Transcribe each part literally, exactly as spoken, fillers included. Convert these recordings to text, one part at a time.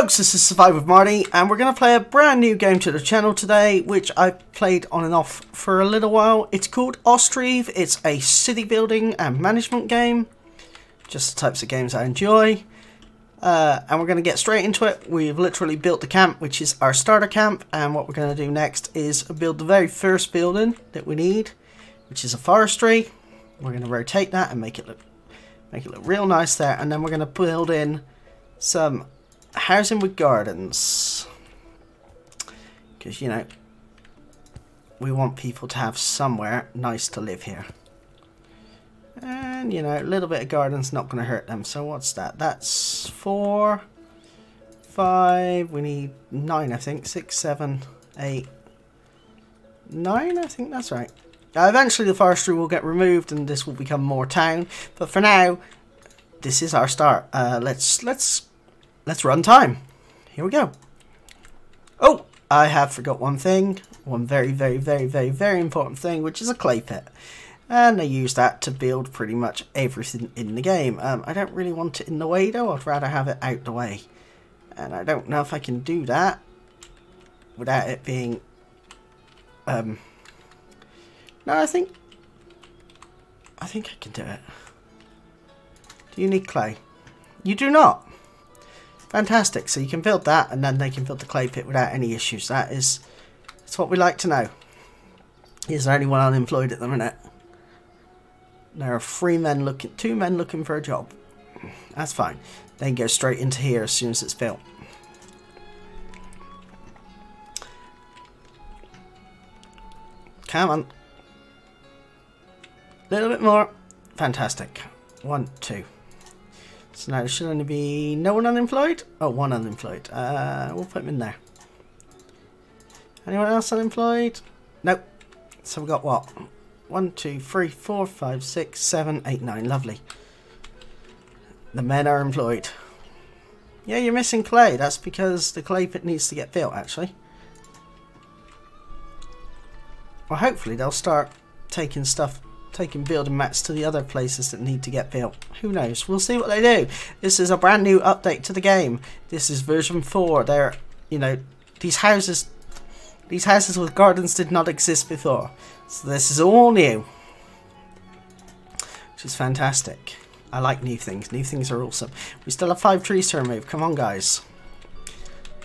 Folks, this is Survive with Marty, and we're going to play a brand new game to the channel today, which I've played on and off for a little while. It's called Ostriv. It's a city building and management game. Just the types of games I enjoy. Uh, and we're going to get straight into it. We've literally built the camp, which is our starter camp. And what we're going to do next is build the very first building that we need, which is a forestry. We're going to rotate that and make it look, make it look real nice there. And then we're going to build in some housing with gardens, because you know we want people to have somewhere nice to live here, and you know a little bit of garden's not going to hurt them. So what's that? That's four, five, we need nine, I think, six, seven, eight, nine, I think that's right. Now, eventually the forestry will get removed and this will become more town, but for now this is our start. Uh, let's let's Let's run time. Here we go. Oh, I have forgot one thing. One very, very, very, very, very important thing, which is a clay pit. And I use that to build pretty much everything in the game. Um, I don't really want it in the way, though. I'd rather have it out the way. And I don't know if I can do that without it being... Um, no, I think... I think I can do it. Do you need clay? You do not. Fantastic, so you can build that and then they can build the clay pit without any issues. That is, that's what we like to know. Is there anyone unemployed at the minute? There are three men looking, two men looking for a job. That's fine. Then go straight into here as soon as it's built. Come on. A little bit more. Fantastic. One, two. So now there should only be no one unemployed. Oh, one unemployed. Uh, we'll put him in there. Anyone else unemployed? Nope. So we've got what? One, two, three, four, five, six, seven, eight, nine. Lovely. The men are employed. Yeah, you're missing clay. That's because the clay pit needs to get built, actually. Well, hopefully they'll start taking stuff... taking building mats to the other places that need to get built. Who knows? We'll see what they do. This is a brand new update to the game. This is version four. They're, you know, these houses, these houses with gardens did not exist before. So this is all new, which is fantastic. I like new things. New things are awesome. We still have five trees to remove. Come on, guys.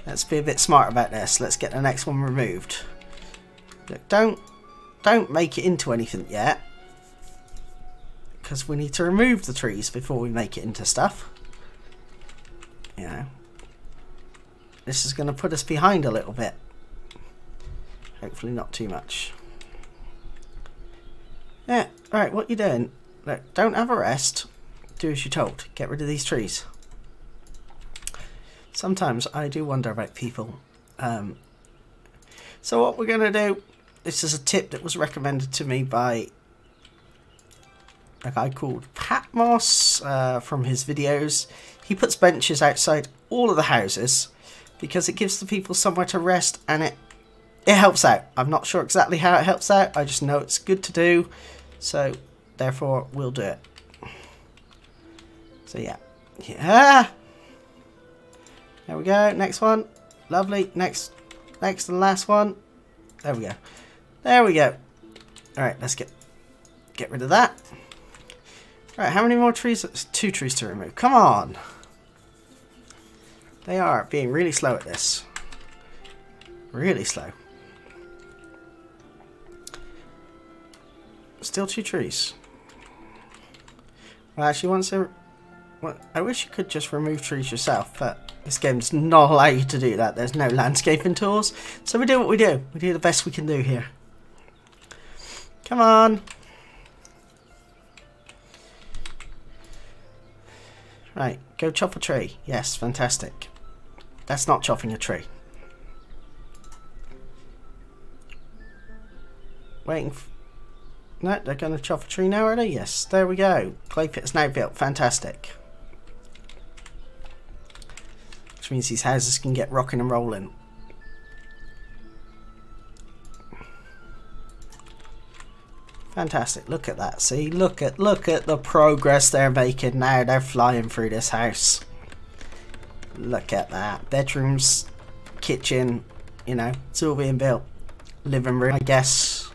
Let's be a bit smart about this. Let's get the next one removed. Look, don't, don't make it into anything yet, because we need to remove the trees before we make it into stuff. You know, this is going to put us behind a little bit. Hopefully not too much. Yeah, right, what you doing? Look, don't have a rest. Do as you're told. Get rid of these trees. Sometimes I do wonder about people. Um, so what we're going to do, this is a tip that was recommended to me by a guy called Pat Moss uh, from his videos. He puts benches outside all of the houses because it gives the people somewhere to rest, and it it helps out. I'm not sure exactly how it helps out. I just know it's good to do, so therefore we'll do it. So yeah, yeah. There we go. Next one, lovely. Next, next and last one. There we go. There we go. All right, let's get get rid of that. Right, how many more trees? Two trees to remove. Come on! They are being really slow at this. Really slow. Still two trees. Well, actually, once I... Well, I wish you could just remove trees yourself, but this game does not allow you to do that. There's no landscaping tools. So we do what we do. We do the best we can do here. Come on! Right, go chop a tree. Yes, fantastic. That's not chopping a tree. Waiting for... No, they're going to chop a tree now, are they? Yes, there we go. Clay pit's now built. Fantastic. Which means these houses can get rocking and rolling. Fantastic, look at that, see, look at, look at the progress they're making now, they're flying through this house. Look at that. Bedrooms, kitchen, you know, it's all being built. Living room, I guess.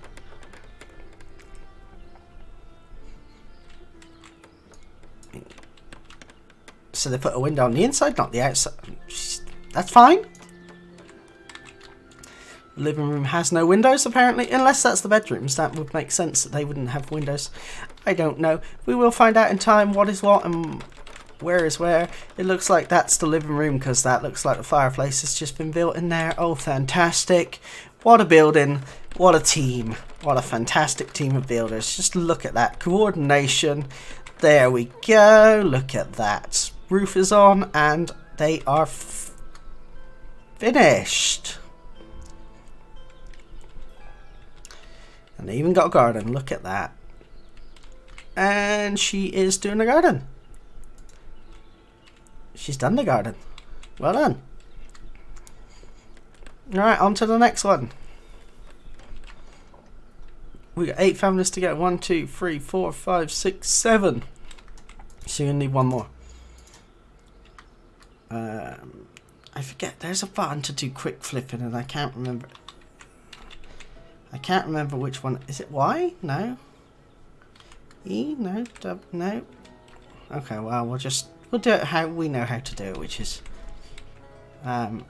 So they put a window on the inside, not the outside. That's fine. Living room has no windows, apparently, unless that's the bedrooms. That would make sense that they wouldn't have windows. I don't know. We will find out in time what is what and where is where. It looks like that's the living room because that looks like the fireplace has just been built in there. Oh, fantastic. What a building. What a team. What a fantastic team of builders. Just look at that coordination. There we go. Look at that. Roof is on and they are f finished. And they even got a garden. Look at that. And she is doing the garden. She's done the garden. Well done. Alright, on to the next one. We got eight families to go. One, two, three, four, five, six, seven. So you're gonna need one more. Um, I forget. There's a button to do quick flipping, and I can't remember. I can't remember which one. Is it Y? No. E? No. W? No. Okay. Well, we'll just we'll do it how we know how to do it, which is um.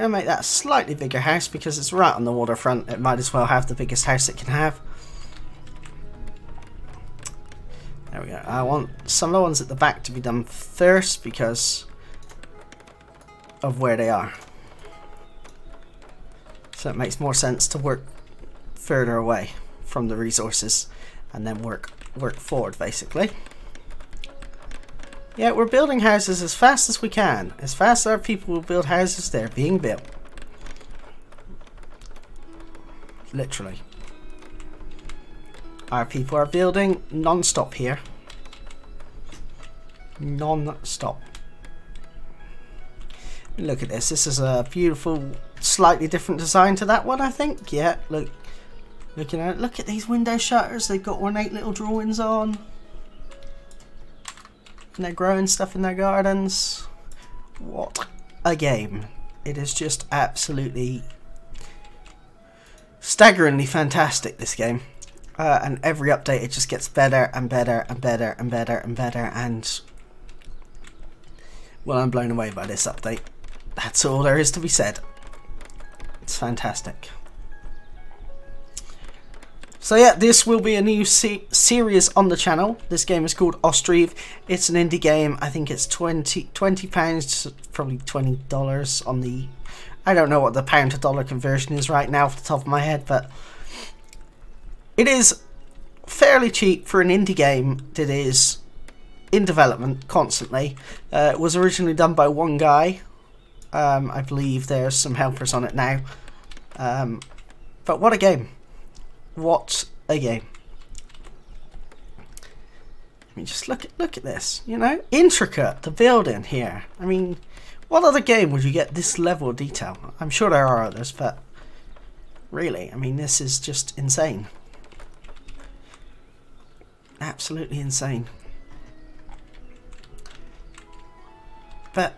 I'll make that a slightly bigger house because it's right on the waterfront. It might as well have the biggest house it can have. There we go. I want some of the ones at the back to be done first because of where they are. So it makes more sense to work further away from the resources and then work work forward, basically. Yeah, we're building houses as fast as we can. As fast as our people will build houses, they're being built. Literally. Our people are building non-stop here. Non-stop. Look at this. This is a beautiful, slightly different design to that one, I think. Yeah, look, looking at it. Look at these window shutters. They've got ornate little drawings on. And they're growing stuff in their gardens. What a game. It is just absolutely staggeringly fantastic, this game. Uh, and every update, it just gets better and better and better and better and better. And well, I'm blown away by this update. That's all there is to be said. It's fantastic. So yeah, this will be a new se series on the channel. This game is called Ostriv. It's an indie game. I think it's twenty pounds, probably twenty dollars on the... I don't know what the pound to dollar conversion is right now off the top of my head, but it is fairly cheap for an indie game that is in development constantly. Uh, it was originally done by one guy. Um, I believe there's some helpers on it now. Um, but what a game. What a game. I mean, just look at, look at this, you know? Intricate, the building here. I mean, what other game would you get this level of detail? I'm sure there are others, but really, I mean, this is just insane. Absolutely insane. But,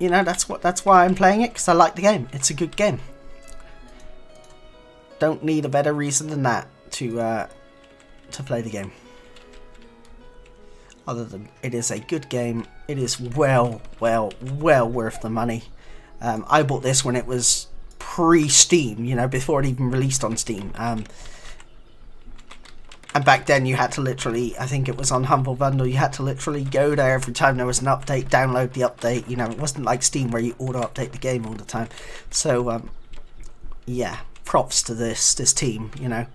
you know, that's what that's why I'm playing it, because I like the game. It's a good game. Don't need a better reason than that to uh, to play the game. Other than it is a good game, it is well, well, well worth the money. Um, I bought this when it was pre-Steam, you know, before it even released on Steam. Um, and back then you had to literally, I think it was on Humble Bundle, you had to literally go there every time there was an update, download the update. You know, it wasn't like Steam where you auto-update the game all the time. So, um, yeah. Props to this this team, you know.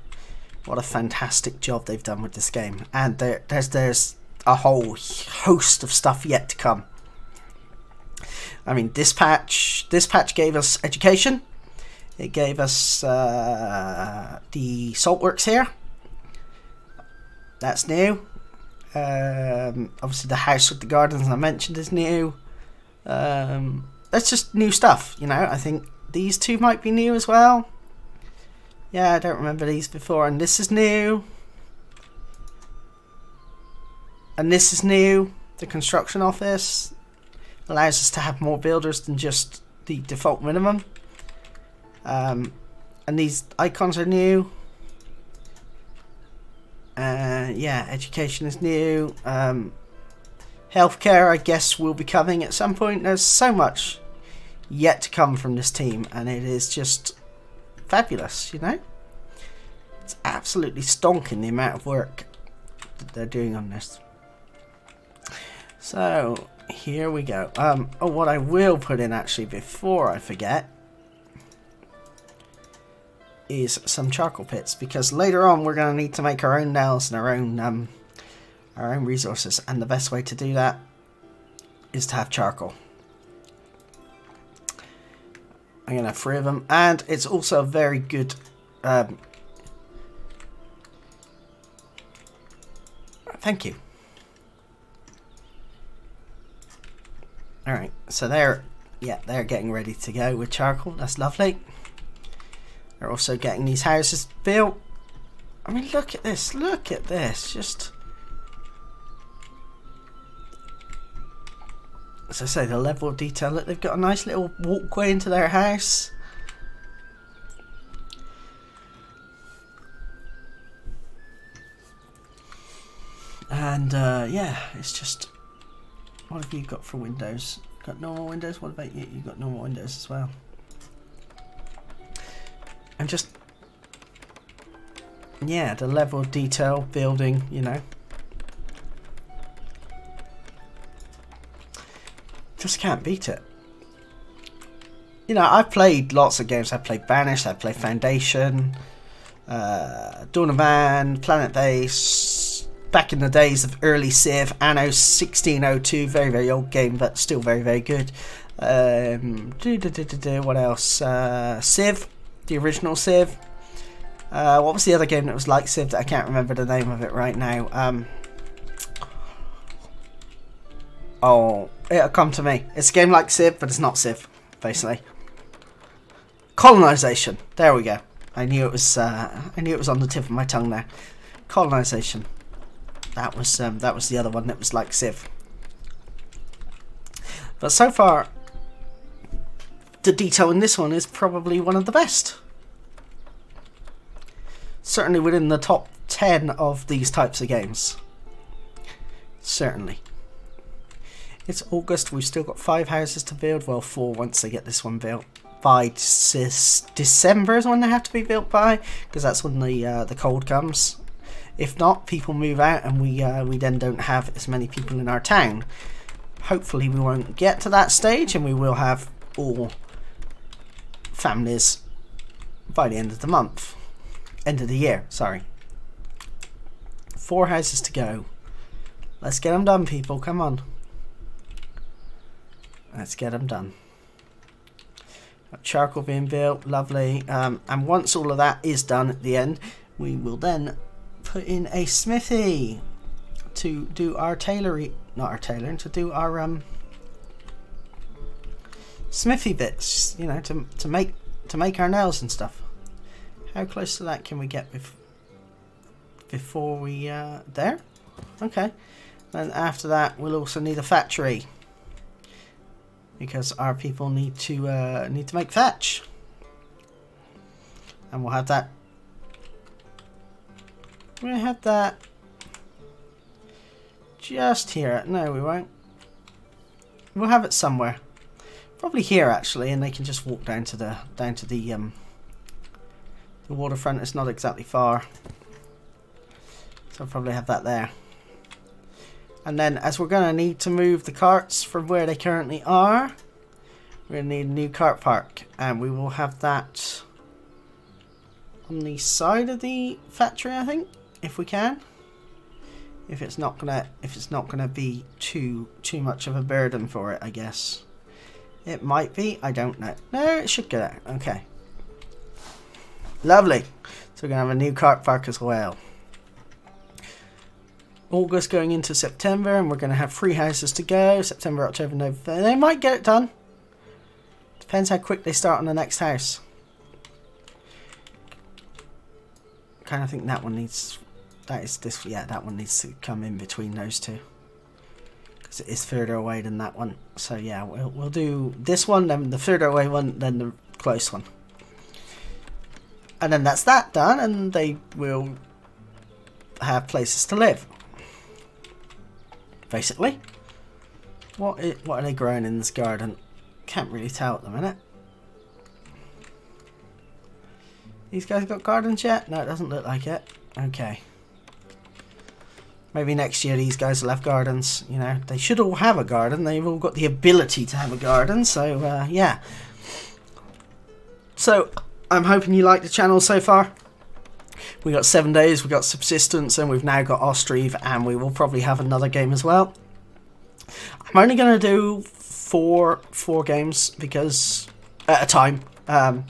What a fantastic job they've done with this game. And there, there's there's a whole host of stuff yet to come. I mean, this patch this patch gave us education. It gave us uh, the saltworks here. That's new. Um, obviously, the house with the gardens I mentioned is new. Um, that's just new stuff, you know. I think these two might be new as well. Yeah, I don't remember these before. And this is new. And this is new. The construction office. allows us to have more builders than just the default minimum. Um, and these icons are new. Uh, yeah, education is new. Um, healthcare, I guess, will be coming at some point. There's so much yet to come from this team, and it is just fabulous, you know? It's absolutely stonking the amount of work that they're doing on this. So, here we go. Um, oh, what I will put in, actually, before I forget, is some charcoal pits, because later on we're going to need to make our own nails and our own, um, our own resources, and the best way to do that is to have charcoal. I'm going to have three of them, and it's also a very good um, thank you. Alright, so they're yeah, they're getting ready to go with charcoal. That's lovely. They're also getting these houses built. I mean, look at this, look at this, just as I say, the level of detail. Look, they've got a nice little walkway into their house. And uh, yeah, it's just, what have you got for windows? Got normal windows? What about you? You've got normal windows as well. And just, yeah, the level of detail, building, you know. Just can't beat it. You know, I've played lots of games. I've played Banished, I've played Foundation, uh, Dawn of Man, Planet Base, back in the days of early Civ, Anno sixteen oh two, very, very old game, but still very, very good. Um, do, do, do, do, do, what else? Uh, Civ, the original Civ. Uh, what was the other game that was like Civ that I can't remember the name of it right now? Um, oh... It'll come to me. It's a game like Civ, but it's not Civ, basically. Colonization. There we go. I knew it was. Uh, I knew it was on the tip of my tongue there. Colonization. That was. Um, that was the other one that was like Civ. But so far, the detail in this one is probably one of the best. Certainly within the top ten of these types of games. Certainly. It's August, we've still got five houses to build. Well, four once they get this one built. By December is when they have to be built by, because that's when the uh, the cold comes. If not, people move out and we, uh, we then don't have as many people in our town. Hopefully we won't get to that stage and we will have all families by the end of the month. End of the year, sorry. Four houses to go. Let's get them done, people, come on. Let's get them done. Got charcoal being built, lovely. Um, and once all of that is done at the end, we will then put in a smithy to do our tailoring, not our tailoring, to do our um, smithy bits. You know, to to make to make our nails and stuff. How close to that can we get bef before we uh, there? Okay. And after that, we'll also need a factory. Because our people need to uh, need to make thatch, and we'll have that. We'll have that just here. No, we won't. We'll have it somewhere, probably here actually, and they can just walk down to the down to the um, the waterfront. It's not exactly far, so I'll probably have that there. And then, as we're going to need to move the carts from where they currently are, we're going to need a new cart park. And we will have that on the side of the factory, I think, if we can. If it's not going to, if it's not going to be too, too much of a burden for it, I guess. It might be, I don't know. No, it should go there. Okay. Lovely. So we're going to have a new cart park as well. August going into September, and we're going to have three houses to go. September, October, November. They might get it done. Depends how quick they start on the next house. I kind of think that one needs... That is this... Yeah, that one needs to come in between those two. because it is further away than that one. So yeah, we'll, we'll do this one, then the further away one, then the close one. And then that's that done, and they will have places to live. Basically. What, is, what are they growing in this garden? Can't really tell at the minute. These guys got gardens yet? No, it doesn't look like it. Okay. Maybe next year these guys will have gardens. You know, they should all have a garden. They've all got the ability to have a garden. So, uh, yeah. So, I'm hoping you like the channel so far. We got seven days, we got subsistence, and we've now got Ostriv, and we will probably have another game as well. I'm only going to do four four games because at a time. Um,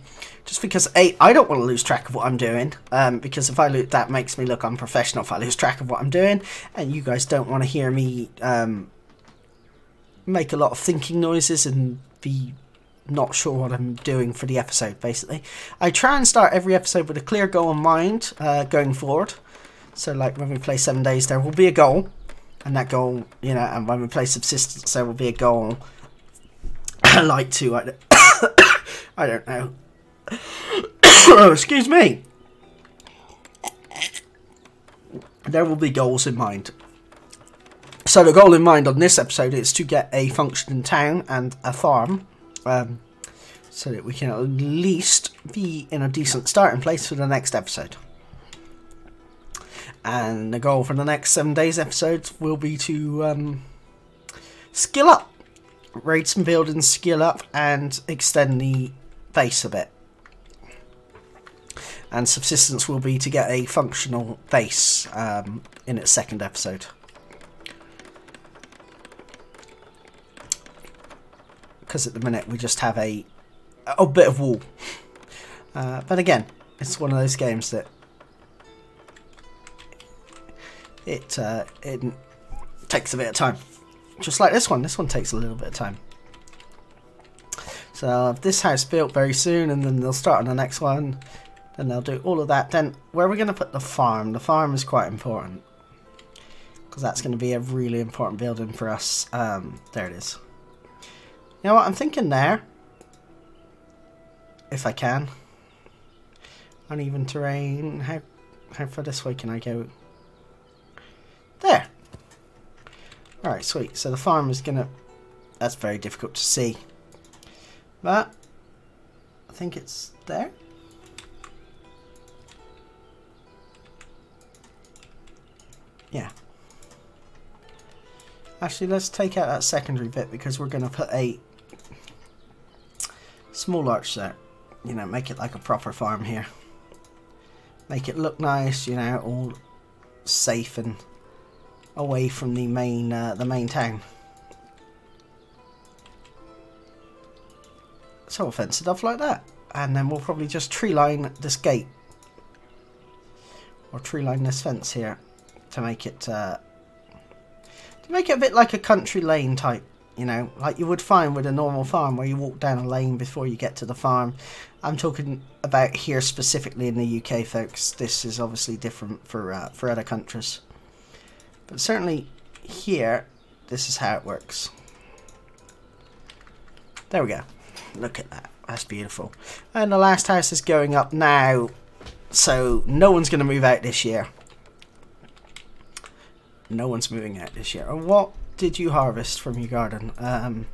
just because, A, I don't want to lose track of what I'm doing, um, because if I lose, that makes me look unprofessional if I lose track of what I'm doing, and you guys don't want to hear me um, make a lot of thinking noises and be not sure what I'm doing for the episode, basically. I try and start every episode with a clear goal in mind uh, going forward. So, like, when we play seven days, there will be a goal. And that goal, you know, and when we play subsistence, there will be a goal. I like to, I don't, I don't know. Oh, excuse me. There will be goals in mind. So the goal in mind on this episode is to get a functioning town and a farm. Um, so that we can at least be in a decent starting place for the next episode. And the goal for the next seven days episodes will be to um, skill up, raid some buildings, skill up, and extend the base a bit. And subsistence will be to get a functional base um, in its second episode. Because at the minute we just have a, a bit of wall. Uh, but again, it's one of those games that it, uh, it takes a bit of time. Just like this one. This one takes a little bit of time. So I'll have this house built very soon, and then they'll start on the next one. Then they'll do all of that. Then where are we going to put the farm? The farm is quite important. Because that's going to be a really important building for us. Um, there it is. You know what, I'm thinking there, if I can, uneven terrain, how, how far this way can I go? There! Alright, sweet, so the farm is gonna, that's very difficult to see, but I think it's there. Yeah. Actually, let's take out that secondary bit because we're gonna put a small arch there, you know, make it like a proper farm here, make it look nice, you know, all safe and away from the main uh, the main town. So we'll fence it off like that, and then we'll probably just tree line this gate or tree line this fence here to make it uh, to make it a bit like a country lane type. You know, like you would find with a normal farm where you walk down a lane before you get to the farm. I'm talking about here specifically in the U K, folks. This is obviously different for, uh, for other countries. But certainly here, this is how it works. There we go. Look at that. That's beautiful. And the last house is going up now. So no one's going to move out this year. No one's moving out this year. And what did you harvest from your garden? Um,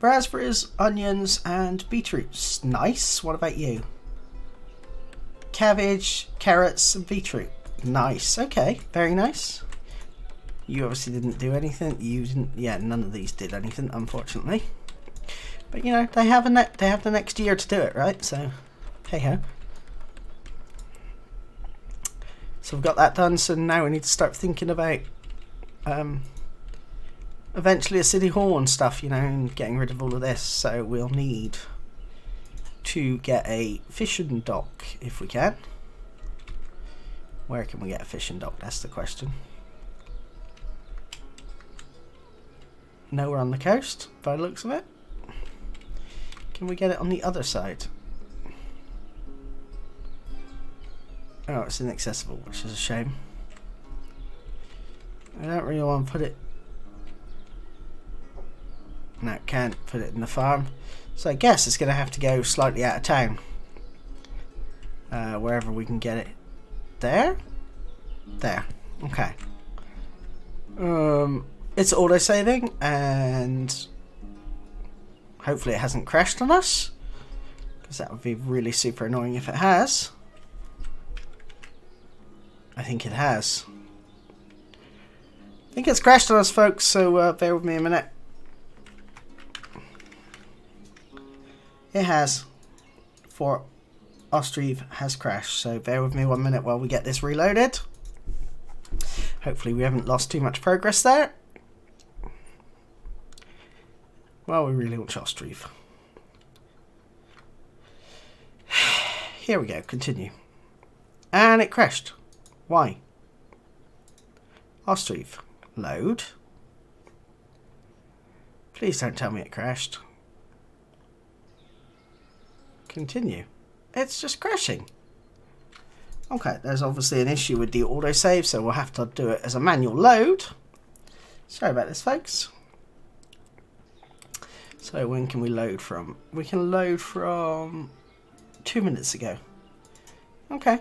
raspberries, onions, and beetroots. Nice. What about you? Cabbage, carrots, and beetroot. Nice. Okay. Very nice. You obviously didn't do anything. You didn't. Yeah, none of these did anything, unfortunately. But you know, they have a net. They have the next year to do it, right? So, hey ho. So we've got that done. So now we need to start thinking about. Um, Eventually a city hall and stuff, you know, and getting rid of all of this. So we'll need to get a fishing dock if we can. Where can we get a fishing dock? That's the question. Nowhere on the coast, by the looks of it. Can we get it on the other side? Oh, it's inaccessible, which is a shame. I don't really want to put it and I can't put it in the farm, so I guess it's gonna have to go slightly out of town, uh, wherever we can get it. There? There. Okay. Um, it's auto-saving, and hopefully it hasn't crashed on us, because that would be really super annoying if it has. I think it has. I think it's crashed on us, folks, so uh, bear with me a minute. It has. For Ostriv has crashed, so bear with me one minute while we get this reloaded. Hopefully we haven't lost too much progress there. Well, we really want Ostriv. Here we go, continue. And it crashed. Why? Ostriv. Load. Please don't tell me it crashed. Continue. It's just crashing. Okay, there's obviously an issue with the autosave, so we'll have to do it as a manual load. Sorry about this, folks. So when can we load from? We can load from two minutes ago. Okay.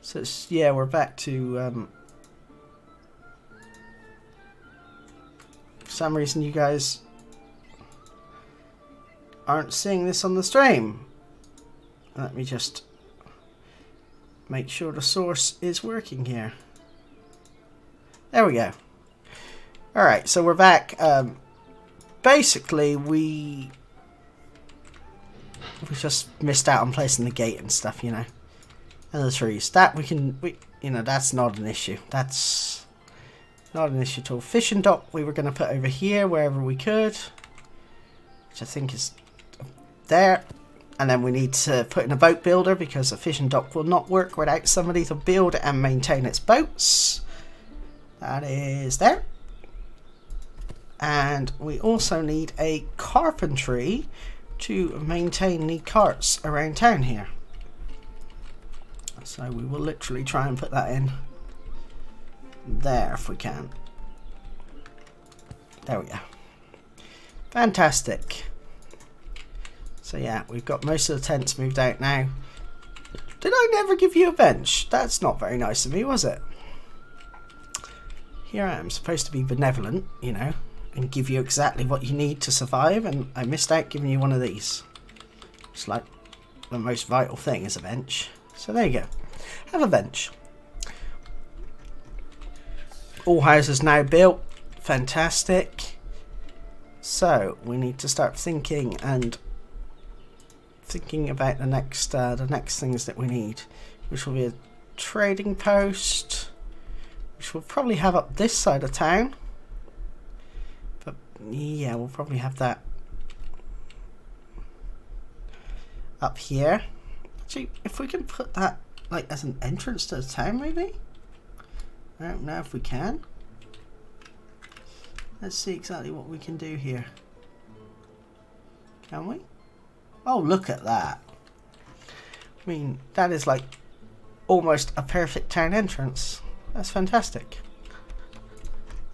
So it's, yeah, we're back to... Um, for some reason you guys aren't seeing this on the stream. Let me just make sure the source is working here. There we go. Alright, so we're back. Um, basically, we we just missed out on placing the gate and stuff, you know. And the trees. That we can, we, you know, that's not an issue. That's not an issue at all. Fishing dock we were going to put over here wherever we could. Which I think is there. And then we need to put in a boat builder because a fishing dock will not work without somebody to build and maintain its boats. That is there. And we also need a carpentry to maintain the carts around town here. So we will literally try and put that in there if we can. There we go. Fantastic. So yeah, we've got most of the tents moved out now. Did I never give you a bench? That's not very nice of me, was it? Here I am, supposed to be benevolent, you know, and give you exactly what you need to survive, and I missed out giving you one of these. It's like the most vital thing is a bench. So there you go. Have a bench. All houses now built. Fantastic. So we need to start thinking and thinking about the next uh, the next things that we need, which will be a trading post, which we'll probably have up this side of town. But yeah, we'll probably have that up here. Actually, if we can put that like as an entrance to the town, maybe. I don't know if we can. Let's see exactly what we can do here. Can we? Oh, look at that. I mean, that is like almost a perfect town entrance. That's fantastic.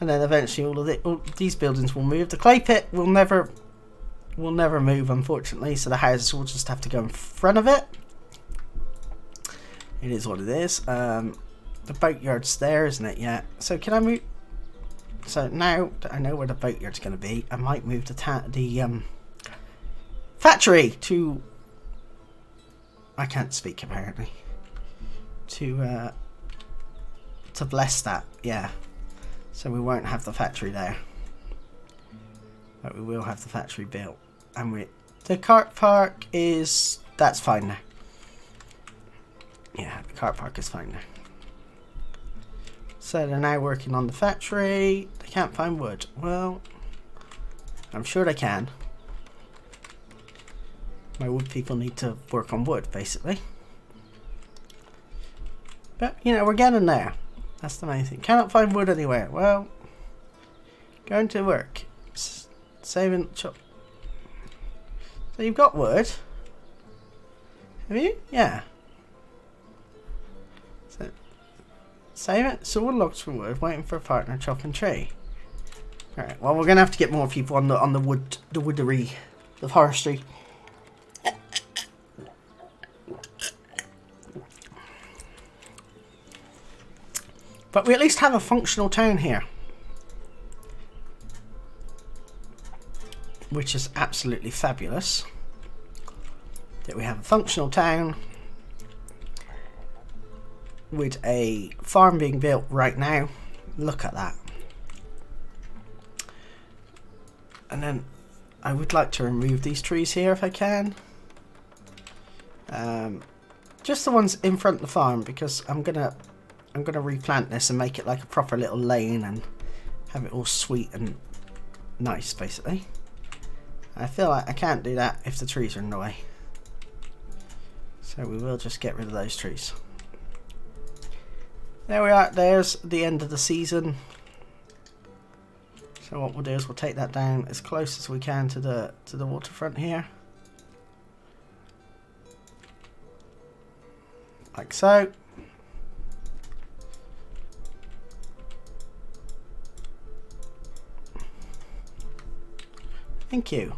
And then eventually all of the, all these buildings will move. The clay pit will never will never move, unfortunately, so the houses will just have to go in front of it. It is what it is. Um, the boatyard's there, isn't it? Yeah. So can I move? So now that I know where the boatyard's going to be, I might move the, ta the um, factory to, I can't speak apparently, to uh, to bless that, yeah. So we won't have the factory there, but we will have the factory built. And we, the cart park is, that's fine now. Yeah, the cart park is fine now. So they're now working on the factory. They can't find wood. Well, I'm sure they can. My wood people need to work on wood, basically. But, you know, we're getting there. That's the main thing. Cannot find wood anywhere. Well, going to work. S saving chop. So you've got wood. Have you? Yeah. So, save it. So wood logs for wood, waiting for a partner chopping tree. All right. Well, we're gonna have to get more people on the on the wood, the woodery, the forestry. But we at least have a functional town here, which is absolutely fabulous. That we have a functional town with a farm being built right now. Look at that. And then I would like to remove these trees here if I can. Um, just the ones in front of the farm, because I'm gonna I'm gonna replant this and make it like a proper little lane and have it all sweet and nice, basically. I feel like I can't do that if the trees are in the way. So we will just get rid of those trees. There we are, there's the end of the season. So what we'll do is we'll take that down as close as we can to the to the waterfront here. Like so. Thank you.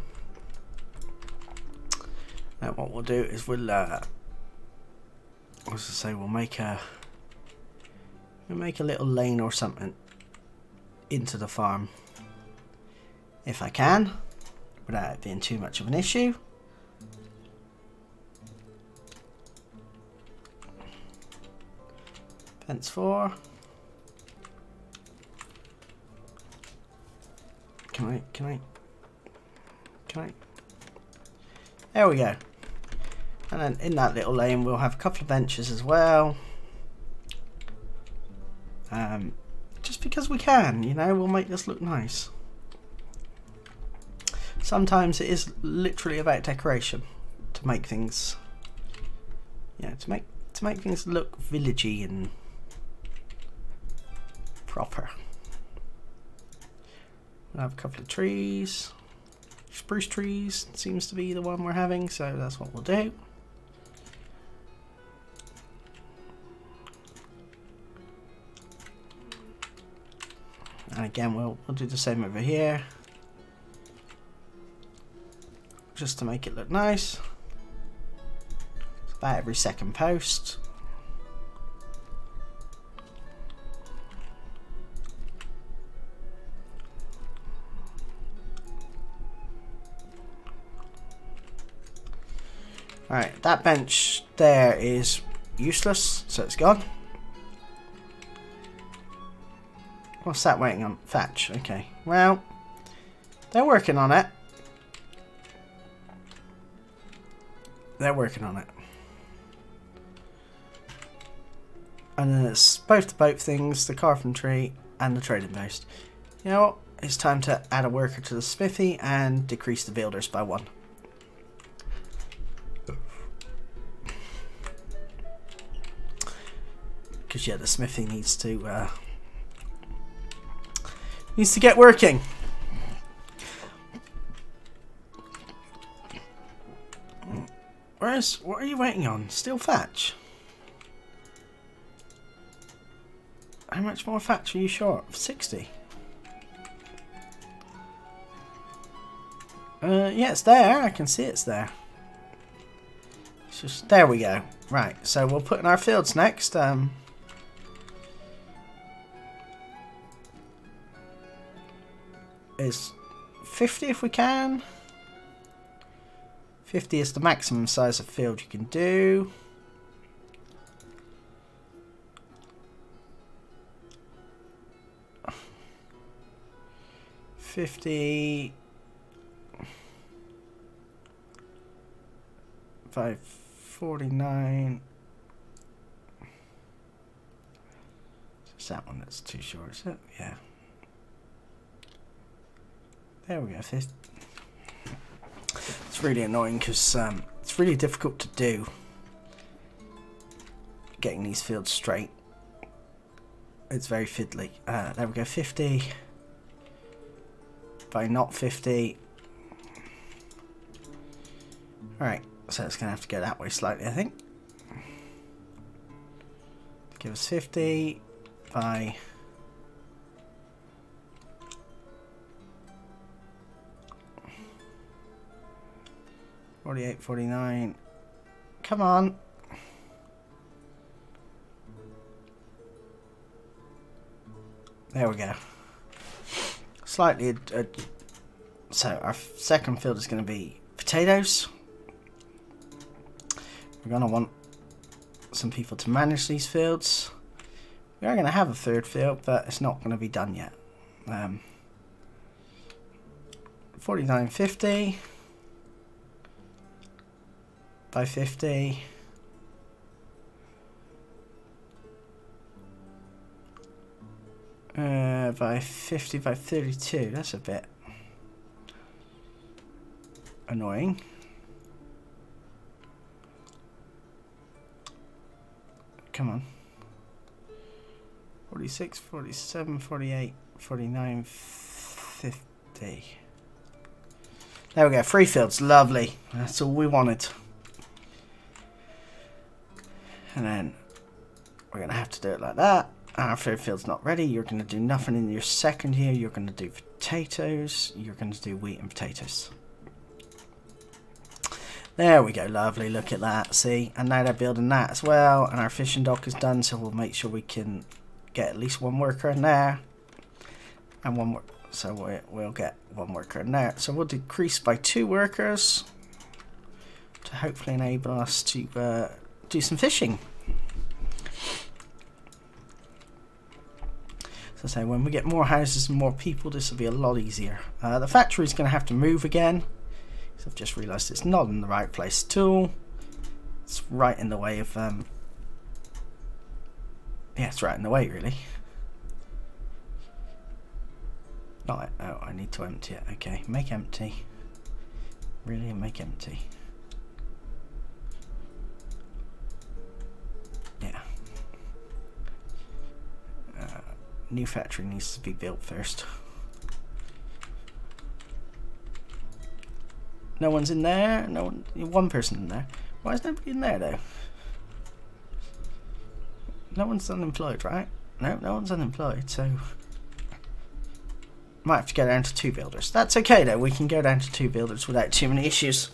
Now what we'll do is we'll uh what was I say we'll make a we'll make a little lane or something into the farm. If I can, without it being too much of an issue. Fence four. Can I, can I, can I? There we go. And then in that little lane, we'll have a couple of benches as well. Um, just because we can, you know, we'll make this look nice. Sometimes it is literally about decoration to make things, yeah, to make to make things look villagey and proper. We'll have a couple of trees, spruce trees seems to be the one we're having, so that's what we'll do. And again, we'll we'll do the same over here. Just to make it look nice. It's about every second post. All right, that bench there is useless, so it's gone. What's that waiting on? Thatch, okay. Well, they're working on it. They're working on it. And then it's both the boat things, the carpentry and the trading post. You know what? It's time to add a worker to the smithy and decrease the builders by one. Because yeah, the smithy needs to uh, needs to get working. Where's, what are you waiting on? Still thatch? How much more thatch are you short? sixty? Uh, yeah, it's there. I can see it's there. It's just, there we go. Right, so we'll put in our fields next. Um, is fifty if we can. fifty is the maximum size of field you can do. fifty. five forty-nine. Is that one that's too short, is it? Yeah. There we go, fifty. It's really annoying because um, it's really difficult to do, getting these fields straight. It's very fiddly. Uh, there we go, fifty by not fifty. Alright, so it's going to have to go that way slightly, I think. Give us fifty by forty-eight, forty-nine. Come on. There we go. Slightly. Uh, so our second field is going to be potatoes. We're going to want some people to manage these fields. We are going to have a third field, but it's not going to be done yet. Um, forty-nine fifty by fifty. Uh, by fifty by thirty-two. That's a bit annoying. Come on. forty-six, forty-seven, forty-eight, forty-nine, fifty. There we go. Three fields. Lovely. That's all we wanted. And then we're going to have to do it like that. Our third field's not ready. You're going to do nothing in your second here. You're going to do potatoes. You're going to do wheat and potatoes. There we go. Lovely. Look at that. See? And now they're building that as well. And our fishing dock is done. So we'll make sure we can get at least one worker in there. And one more. So we'll get one worker in there. So we'll decrease by two workers to hopefully enable us to uh, do some fishing. So say when we get more houses and more people, this will be a lot easier. Uh, the factory is going to have to move again. Because I've just realised it's not in the right place at all. It's right in the way of... Um, yeah, it's right in the way, really. Not, oh, I need to empty it. Okay, make empty. Really, make empty. Yeah. Uh, New factory needs to be built first. No one's in there. No one, one person in there. Why is nobody in there though? No one's unemployed, right? No, no one's unemployed. So might have to go down to two builders. That's okay though. We can go down to two builders without too many issues.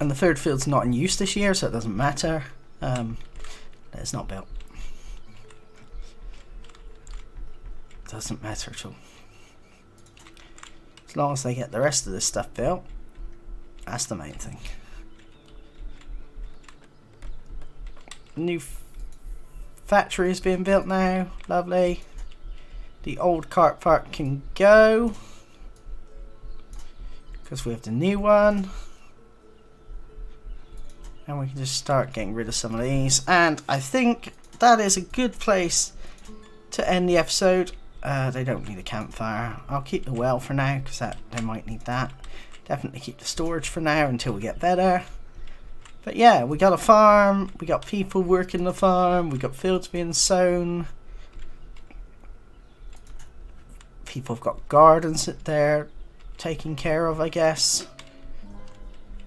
And the third field's not in use this year, so it doesn't matter. Um, It's not built. Doesn't matter at all. As long as they get the rest of this stuff built, that's the main thing. New factory is being built now. Lovely. The old cart park can go because we have the new one. And we can just start getting rid of some of these. And I think that is a good place to end the episode. Uh, they don't need a campfire. I'll keep the well for now because that they might need that. Definitely keep the storage for now until we get better. But yeah, we got a farm. We got people working the farm. We got fields being sown. People have got gardens that they're taking care of, I guess.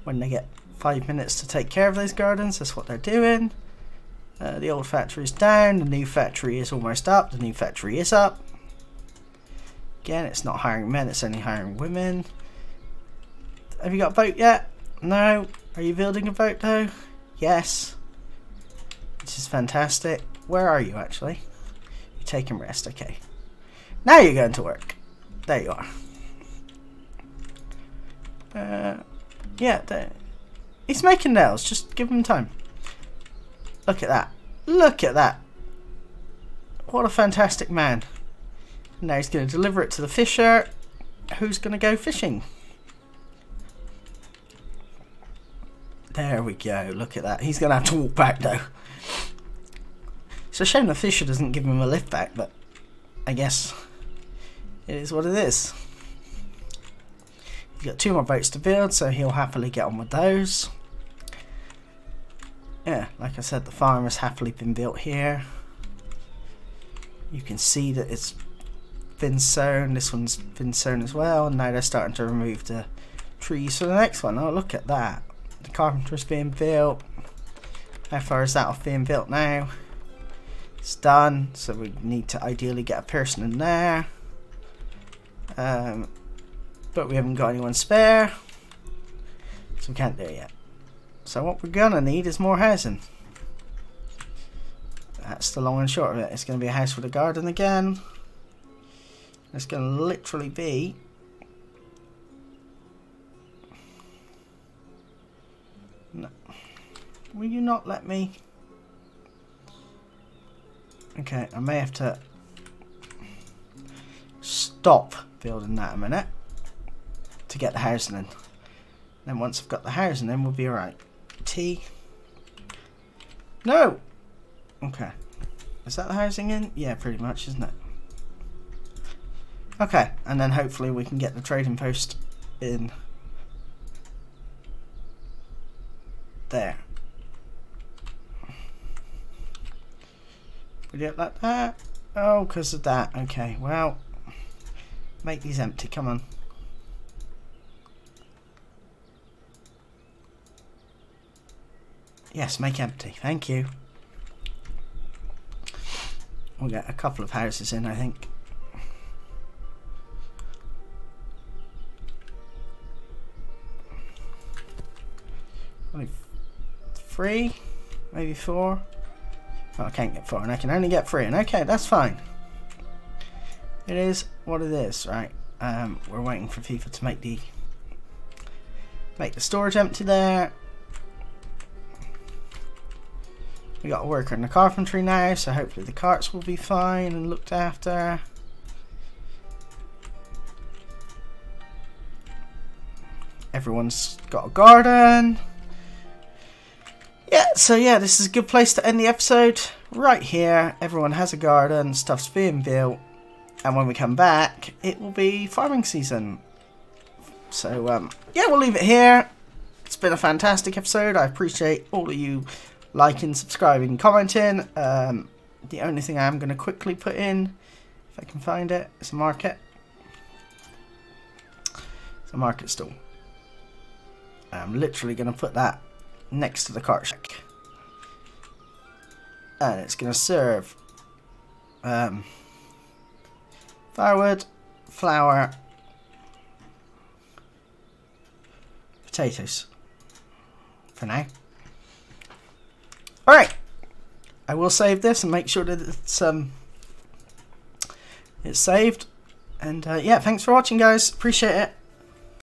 When they get... five minutes to take care of those gardens, that's what they're doing. Uh, the old factory is down, the new factory is almost up, the new factory is up. Again, it's not hiring men, it's only hiring women. Have you got a boat yet? No. Are you building a boat though? Yes. This is fantastic. Where are you actually? You're taking rest, okay. Now you're going to work. There you are. Uh, yeah, there. He's making nails, just give him time. Look at that. Look at that. What a fantastic man. Now he's going to deliver it to the fisher. Who's going to go fishing? There we go. Look at that. He's going to have to walk back though. It's a shame the fisher doesn't give him a lift back, but I guess it is what it is. He's got two more boats to build, so he'll happily get on with those. Yeah, like I said, the farm has happily been built here. You can see that it's been sown. This one's been sown as well, and now they're starting to remove the trees for the next one. Oh, look at that. The carpenter's being built. How far is that off being built now? It's done, so we need to ideally get a person in there. Um, but we haven't got anyone spare, so we can't do it yet. So what we're gonna need is more housing. That's the long and short of it. It's gonna be a house with a garden again. It's gonna literally be no. Will you not let me? Okay, I may have to stop building that a minute to get the housing in. Then once I've got the housing in, we'll be alright. T. No! Okay. Is that the housing in? Yeah, pretty much, isn't it? Okay, and then hopefully we can get the trading post in there. Would you like that? Oh, because of that. Okay, well, make these empty, come on. Yes, make empty, thank you. We'll get a couple of houses in, I think. Only three, maybe four. Oh, I can't get four, and I can only get three, and okay, that's fine. It is what it is, right? Um, we're waiting for FIFA to make the make the storage empty there. We got a worker in the carpentry now, so hopefully the carts will be fine and looked after. Everyone's got a garden. Yeah, so yeah, this is a good place to end the episode. Right here, everyone has a garden, stuff's being built. And when we come back, it will be farming season. So, um, yeah, we'll leave it here. It's been a fantastic episode. I appreciate all of you liking, subscribing, commenting. Um, the only thing I am going to quickly put in, if I can find it, it's a market. It's a market stall. I'm literally going to put that next to the cart shack. And it's going to serve um, firewood, flour, potatoes for now. Alright, I will save this and make sure that it's, um, it's saved. And uh, yeah, thanks for watching, guys. Appreciate it.